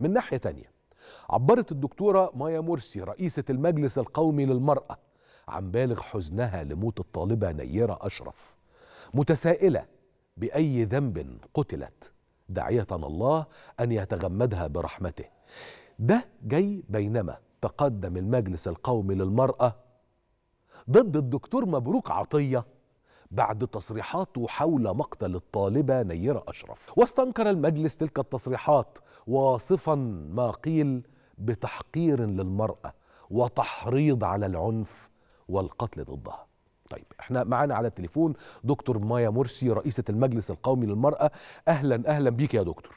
من ناحية تانية، عبرت الدكتورة مايا مرسي رئيسة المجلس القومي للمرأة عن بالغ حزنها لموت الطالبة نيرة أشرف، متسائلة بأي ذنب قتلت، داعية الله أن يتغمدها برحمته. ده جاي بينما تقدم المجلس القومي للمرأة ضد الدكتور مبروك عطية بعد تصريحاته حول مقتل الطالبة نيرة أشرف، واستنكر المجلس تلك التصريحات واصفا ما قيل بتحقير للمرأة وتحريض على العنف والقتل ضدها. طيب احنا معانا على التليفون دكتور مايا مرسي رئيسة المجلس القومي للمرأة. اهلا بيك يا دكتور.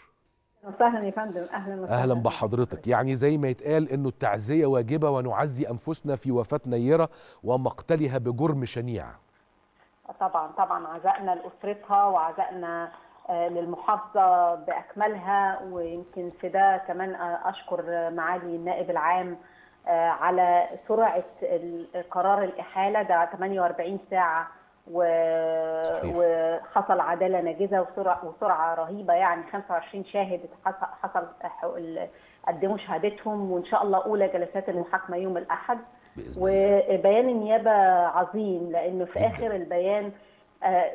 اهلا يا فندم. اهلا بحضرتك. يعني زي ما يتقال انه التعزية واجبة، ونعزي انفسنا في وفاة نيرة ومقتلها بجرم شنيع. طبعا عزائنا لأسرتها وعزائنا للمحافظة بأكملها، ويمكن في ده كمان أشكر معالي النائب العام على سرعة قرار الإحالة ده 48 ساعة وحصل عدالة ناجزة وسرعة رهيبة، يعني 25 شاهد حصل قدموا شهادتهم، وإن شاء الله أولى جلسات المحاكمة يوم الأحد. وبيان النيابة عظيم، لأنه في آخر البيان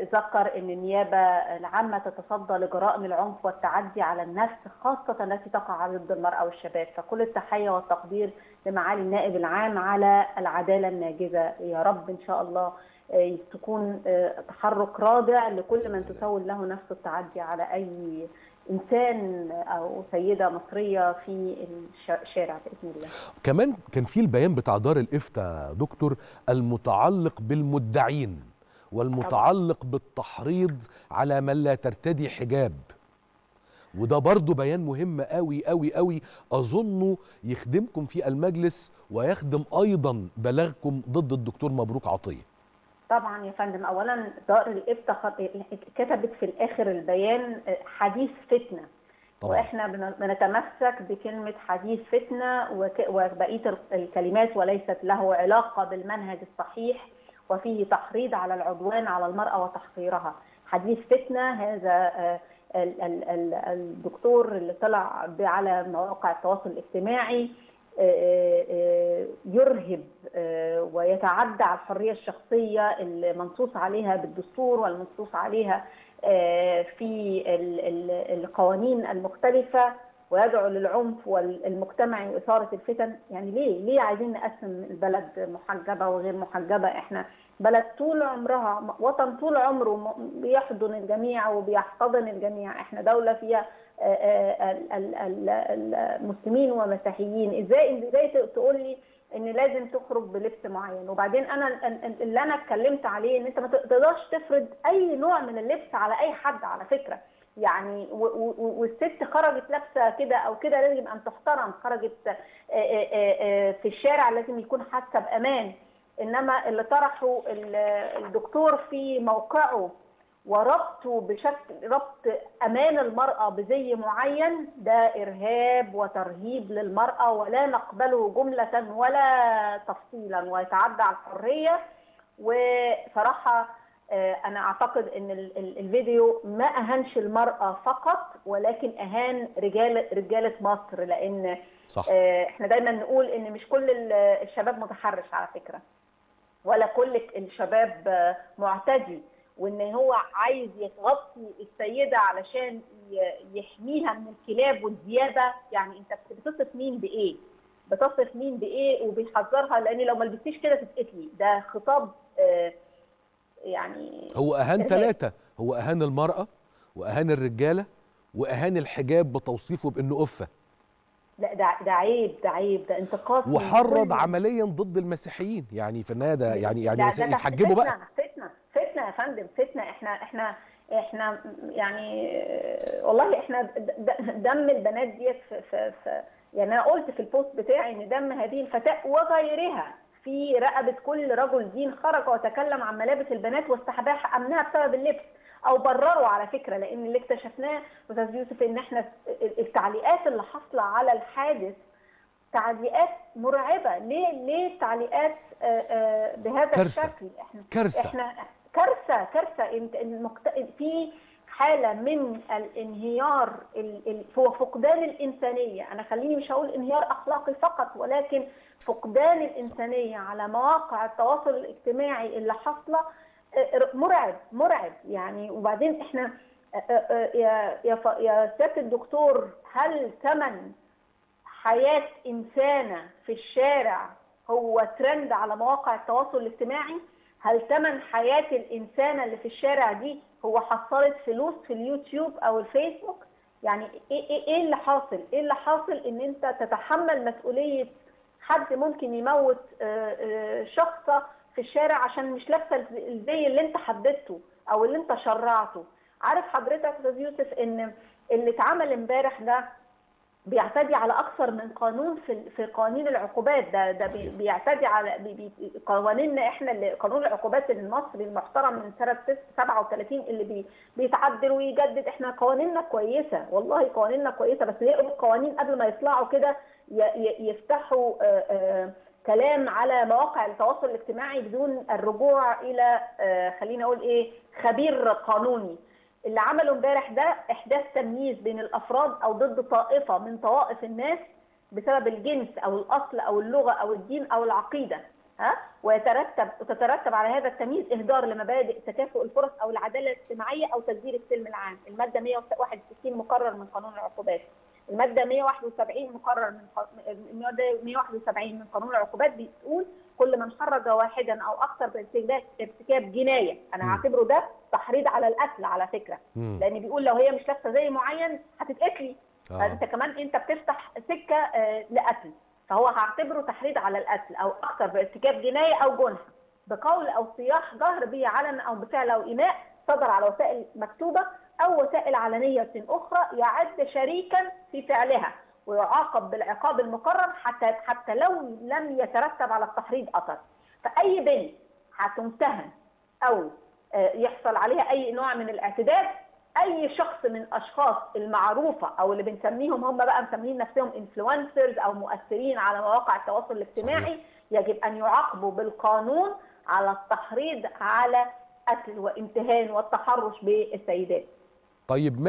ذكر أن النيابة العامة تتصدى لجرائم العنف والتعدي على النفس، خاصة التي تقع ضد المرأة والشباب. فكل التحية والتقدير لمعالي النائب العام على العدالة الناجزة. يا رب إن شاء الله تكون تحرك رادع لكل من تسول له نفس التعدي على أي إنسان أو سيدة مصرية في الشارع بإذن الله. كمان كان في البيان بتاع دار الافتاء دكتور المتعلق بالمدعين والمتعلق بالتحريض على من لا ترتدي حجاب، وده برضو بيان مهم قوي أظنه يخدمكم في المجلس ويخدم أيضا بلاغكم ضد الدكتور مبروك عطية. طبعا يا فندم، اولا دار الافتاء كتبت في الاخر البيان حديث فتنه طبعا. واحنا بنتمسك بكلمه حديث فتنه وبقيه الكلمات، وليست له علاقه بالمنهج الصحيح وفيه تحريض على العدوان على المراه وتحقيرها. حديث فتنه هذا الدكتور اللي طلع على مواقع التواصل الاجتماعي يرهب ويتعدى على الحرية الشخصية المنصوص عليها بالدستور والمنصوص عليها في القوانين المختلفة، ويدعو للعنف والمجتمع وإثارة الفتن. يعني ليه عايزين نقسم البلد محجبة وغير محجبة؟ احنا بلد طول عمرها، وطن طول عمره بيحضن الجميع وبيحتضن الجميع. احنا دولة فيها المسلمين ومسيحيين. ازاي تقول لي ان لازم تخرج بلبس معين؟ وبعدين انا اللي انا اتكلمت عليه ان انت ما تقدرش تفرض اي نوع من اللبس على اي حد على فكره، يعني والست خرجت لابسه كده او كده لازم ان تحترم، خرجت في الشارع لازم يكون حاسه بامان. انما اللي طرحه الدكتور في موقعه وربطه بشكل ربط امان المراه بزي معين، ده ارهاب وترهيب للمراه ولا نقبله جمله ولا تفصيلا، ويتعدى على الحريه. وصراحه انا اعتقد ان الفيديو ما اهانش المراه فقط، ولكن اهان رجاله مصر، لان صح. احنا دايما نقول ان مش كل الشباب متحرش على فكره، ولا كل الشباب معتدي، وان هو عايز يغطي السيده علشان يحميها من الكلاب والذيابه. يعني انت بتصف مين بايه وبيحذرها، لان لو ما لبستيش كده تتقتلي. ده خطاب يعني هو اهان ثلاثه، هو اهان المراه واهان الرجاله واهان الحجاب بتوصيفه بانه افه. لا ده عيب، ده انتقاد، وحرض عمليا ضد المسيحيين. يعني في النهايه ده يعني يتحجبوا بقى. فتنة يا فندم، فتنة. احنا يعني والله احنا دم البنات ديت في يعني انا قلت في البوست بتاعي ان دم هذه الفتاة وغيرها في رقبة كل رجل دين خرج وتكلم عن ملابس البنات واستحباح امنها بسبب اللبس، او برروا على فكرة. لان اللي اكتشفناه استاذ يوسف ان احنا التعليقات اللي حاصلة على الحادث تعليقات مرعبة. ليه تعليقات بهذا الشكل؟ احنا كارثة. في حالة من الانهيار، هو فقدان الإنسانية. أنا خليني مش هقول انهيار أخلاقي فقط، ولكن فقدان الإنسانية على مواقع التواصل الاجتماعي اللي حاصلة مرعب مرعب يعني. وبعدين احنا يا سيادة الدكتور، هل ثمن حياة إنسانة في الشارع هو ترند على مواقع التواصل الاجتماعي؟ هل ثمن حياة الإنسانة اللي في الشارع دي هو حصلت فلوس في اليوتيوب أو الفيسبوك؟ يعني إيه اللي حاصل؟ إيه اللي حاصل إن أنت تتحمل مسؤولية حد ممكن يموت شخصة في الشارع عشان مش لابسة الزي اللي أنت حددته أو اللي أنت شرعته؟ عارف حضرتك أستاذ يوسف إن اللي اتعمل امبارح ده بيعتدي على أكثر من قانون في قوانين العقوبات، ده بيعتدي على قوانيننا احنا، اللي قانون العقوبات المصري المحترم من سنة 37 اللي بيتعدل ويجدد. احنا قوانيننا كويسة والله، قوانيننا كويسة، بس يقروا القوانين قبل ما يطلعوا كده يفتحوا كلام على مواقع التواصل الاجتماعي بدون الرجوع إلى خلينا أقول إيه، خبير قانوني. اللي عمله امبارح ده احداث تمييز بين الافراد او ضد طائفه من طوائف الناس بسبب الجنس او الاصل او اللغه او الدين او العقيده، ها؟ وتترتب على هذا التمييز اهدار لمبادئ تكافؤ الفرص او العداله الاجتماعيه او تدبير السلم العام، الماده 161 مقرر من قانون العقوبات، الماده 171 مقرر من 171 من قانون العقوبات بتقول كل من حرض واحدا او اكثر بارتكاب جنايه. انا هعتبره ده تحريض على القتل على فكره، لان بيقول لو هي مش لابسه زي معين هتتقتلي، فانت كمان انت بتفتح سكه لقتل، فهو هعتبره تحريض على القتل او اكثر بارتكاب جنايه او جنح بقول او صياح جهر به علنا او بفعل او ايماء صدر على وسائل مكتوبه او وسائل علنيه اخرى يعد شريكا في فعلها ويعاقب بالعقاب المقرر حتى لو لم يترتب على التحريض اثر. فاي بنت هتمتهن او يحصل عليها اي نوع من الاعتداء، اي شخص من الاشخاص المعروفه او اللي بنسميهم هم بقى مسميين نفسهم انفلونسرز او مؤثرين على مواقع التواصل الاجتماعي، يجب ان يعاقبوا بالقانون على التحريض على قتل وامتهان والتحرش بالسيدات. طيب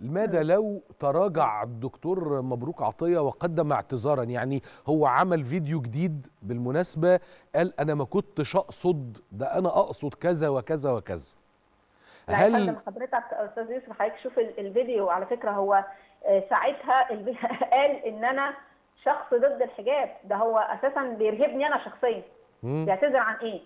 ماذا لو تراجع الدكتور مبروك عطية وقدم اعتذارا؟ يعني هو عمل فيديو جديد بالمناسبة قال أنا ما كنتش أقصد ده، أنا أقصد كذا وكذا وكذا. هل حضرتك أستاذ يوسف حضرتك شوف الفيديو على فكرة، هو ساعتها قال إن أنا شخص ضد الحجاب، ده هو أساسا بيرهبني أنا شخصيا. بيعتذر عن إيه؟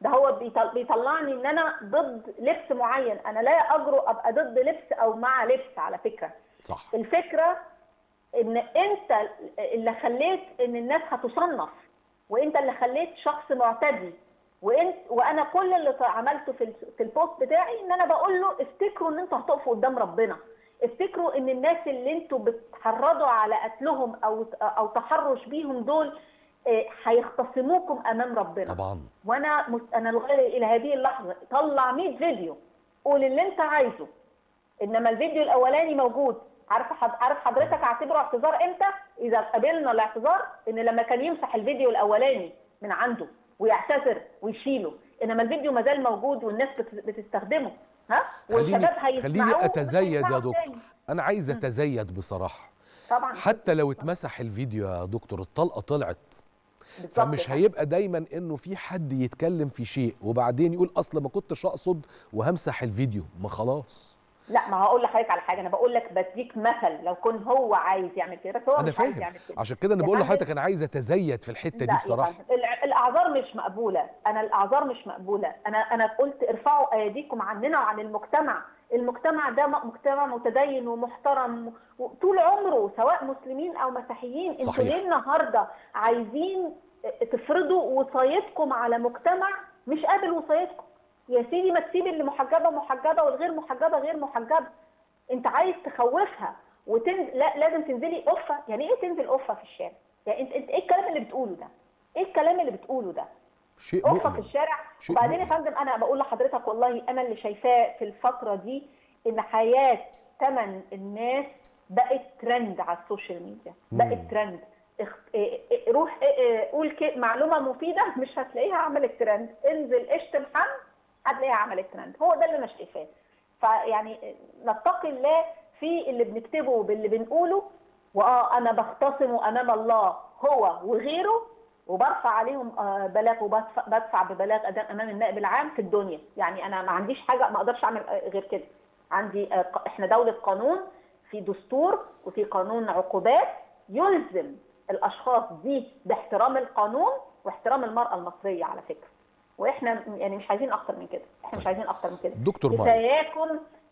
ده هو بيطلعني ان انا ضد لبس معين، انا لا اجرؤ ابقى ضد لبس او مع لبس على فكره. صح. الفكره ان انت اللي خليت ان الناس هتصنف، وانت اللي خليت شخص معتدي، وانا كل اللي عملته في البوست بتاعي ان انا بقول له افتكروا ان انتوا هتقفوا قدام ربنا، افتكروا ان الناس اللي انتوا بتحرضوا على قتلهم او تحرش بيهم دول هيختصموكم امام ربنا. طبعا. وانا لغايه الى هذه اللحظه طلع 100 فيديو، قول اللي انت عايزه، انما الفيديو الاولاني موجود. عارف حضرتك اعتبره اعتذار امتى؟ اذا قبلنا الاعتذار ان لما كان يمسح الفيديو الاولاني من عنده ويعتذر ويشيله، انما الفيديو ما زال موجود والناس بتستخدمه، ها؟ والشباب هيسمعوه. خليني اتزيد يا دكتور، انا عايز اتزيد بصراحه. طبعا. حتى لو اتمسح الفيديو يا دكتور، الطلقه طلعت، فمش هيبقى دايما انه في حد يتكلم في شيء وبعدين يقول اصلا ما كنتش اقصد وهمسح الفيديو، ما خلاص. لا، ما هقول لحضرتك على حاجه، انا بقول لك بديك مثل، لو كان هو عايز يعمل كده هو مش عايز يعمل كده، عشان كده انا بقول لحضرتك انا عايز اتزيد في الحته دي بصراحه. الاعذار مش مقبوله، انا قلت ارفعوا ايديكم عننا وعن المجتمع. المجتمع ده مجتمع متدين ومحترم طول عمره، سواء مسلمين او مسيحيين. انتوا ليه النهارده عايزين تفرضوا وصايتكم على مجتمع مش قابل وصايتكم؟ يا سيدي ما تسيب اللي محجبه محجبه والغير محجبه غير محجبه. انت عايز تخوفها لا، لازم تنزلي قفه. يعني ايه تنزل قفه في الشارع؟ يعني انت ايه الكلام اللي بتقوله ده؟ شيء مؤلم في الشارع. وبعدين يا فندم انا بقول لحضرتك والله انا اللي شايفاه في الفتره دي ان حياه ثمن الناس بقت ترند على السوشيال ميديا، بقت ترند. روح قول معلومه مفيده مش هتلاقيها عملت ترند، انزل اشتم حد هتلاقيها عملت ترند. هو ده اللي انا شايفاه. فيعني نتقي الله في اللي بنكتبه وباللي بنقوله. انا بختصم امام الله هو وغيره، وبرفع عليهم بلاغ وبدفع ببلاغ امام النائب العام في الدنيا. يعني انا ما عنديش حاجه ما اقدرش اعمل غير كده. عندي احنا دوله قانون، في دستور وفي قانون عقوبات يلزم الاشخاص دي باحترام القانون واحترام المراه المصريه على فكره. واحنا يعني مش عايزين اكتر من كده، احنا مش عايزين اكتر من كده. دكتور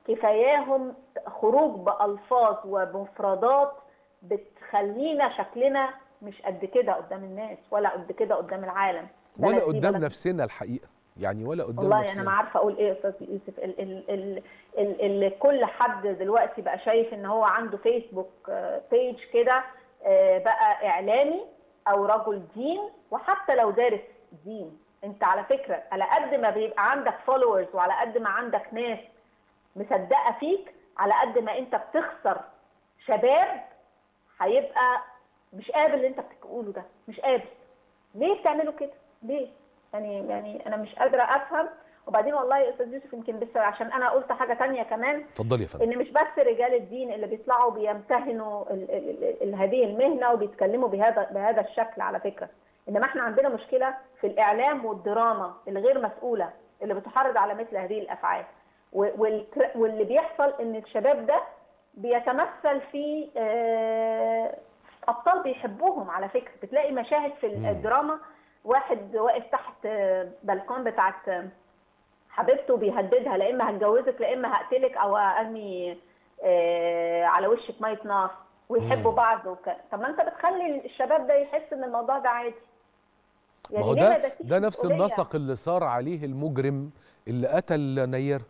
كفاياهم خروج بالفاظ ومفردات بتخلينا شكلنا مش قد كده قدام الناس، ولا قد كده قدام العالم، ولا قدام نفسنا الحقيقه. يعني ولا قدام والله نفسنا. انا ما عارفه اقول ايه يا استاذ يوسف. كل حد دلوقتي بقى شايف ان هو عنده فيسبوك بيج كده، بقى اعلامي او رجل دين. وحتى لو دارس دين، انت على فكره على قد ما بيبقى عندك فولورز وعلى قد ما عندك ناس مصدقه فيك، على قد ما انت بتخسر شباب هيبقى مش قابل اللي انت بتقوله ده، مش قابل. ليه بتعملوا كده؟ ليه؟ يعني انا مش قادره افهم. وبعدين والله يا استاذ يوسف، يمكن بس عشان انا قلت حاجه ثانيه كمان. اتفضلي يا فندم. ان مش بس رجال الدين اللي بيطلعوا بيمتهنوا هذه المهنه وبيتكلموا بهذا الشكل على فكره، انما احنا عندنا مشكله في الاعلام والدراما الغير مسؤوله اللي بتحرض على مثل هذه الافعال. واللي بيحصل ان الشباب ده بيتمثل في ابطال بيحبوهم على فكره. بتلاقي مشاهد في الدراما واحد واقف تحت بلكون بتاعت حبيبته بيهددها، لا اما هتجوزك لا اما هقتلك او ارمي على وشك ميه نار، ويحبوا بعض. طب ما انت بتخلي الشباب ده يحس ان الموضوع ده عادي. يعني ما هو ده نفس النسق اللي صار عليه المجرم اللي قتل نير.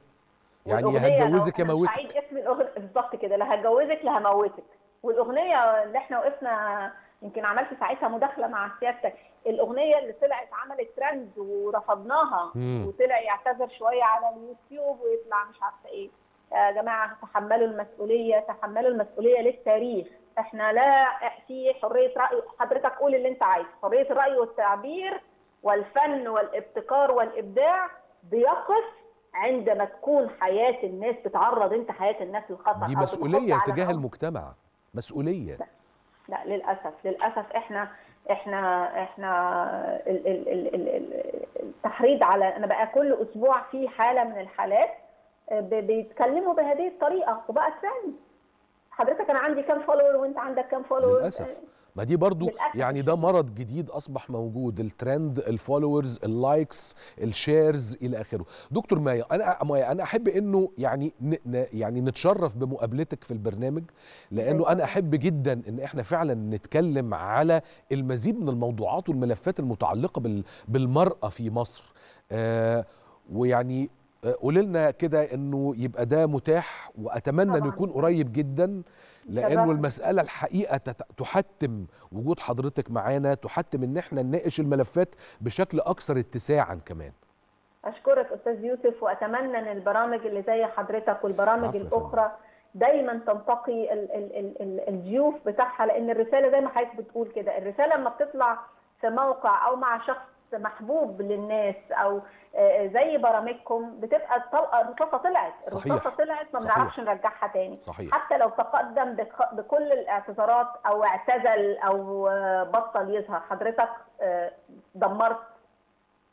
يعني هتجوزك يا موتك. سعيد اسم الاغنيه بالظبط كده، لا هتجوزك لا هموتك. والاغنيه اللي احنا وقفنا، يمكن عملت ساعتها مداخله مع سيادتك، الاغنيه اللي طلعت عملت ترند ورفضناها، وطلع يعتذر شويه على اليوتيوب ويطلع مش عارفه ايه. يا جماعه تحملوا المسؤوليه، تحملوا المسؤوليه للتاريخ. احنا لا في حريه راي، حضرتك قول اللي انت عايزه، حريه الراي والتعبير والفن والابتكار والابداع بيقف عندما تكون حياه الناس بتعرض انت حياه الناس للخطر. دي مسؤوليه تجاه المجتمع، مسؤوليه. لا للاسف احنا التحريض على، انا بقى كل اسبوع في حاله من الحالات بيتكلموا بهذه الطريقه وبقى ترند. حضرتك انا عندي كام فولور وانت عندك كام فولور. للاسف ما دي برضو يعني ده مرض جديد اصبح موجود، الترند، الفولورز، اللايكس، الشيرز الى اخره. دكتور مايا، انا احب انه يعني نتشرف بمقابلتك في البرنامج، لانه انا احب جدا ان احنا فعلا نتكلم على المزيد من الموضوعات والملفات المتعلقه بالمرأة في مصر. ويعني قولي لنا كده انه يبقى ده متاح، واتمنى انه يكون قريب جدا، لانه المساله الحقيقه تحتم وجود حضرتك معانا، تحتم ان احنا نناقش الملفات بشكل اكثر اتساعا كمان. اشكرك استاذ يوسف، واتمنى ان البرامج اللي زي حضرتك والبرامج الاخرى دايما تنتقي الضيوف بتاعها، لان الرساله زي ما حضرتك بتقول كده، الرساله لما بتطلع في موقع او مع شخص محبوب للناس او زي برامجكم، بتبقى الرصاصه طلعت. صحيح. الرصاصه طلعت ما بنعرفش نرجعها تاني. صحيح. حتى لو تقدم بكل الاعتذارات او اعتزل او بطل يظهر، حضرتك دمرت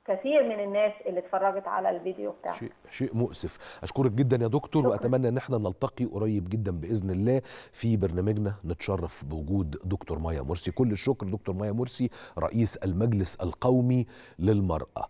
كثير من الناس اللي اتفرجت على الفيديو بتاعك. شيء مؤسف. اشكرك جدا يا دكتور. واتمنى ان احنا نلتقي قريب جدا باذن الله في برنامجنا. نتشرف بوجود دكتور مايا مرسي. كل الشكر دكتور مايا مرسي، رئيس المجلس القومي للمرأة.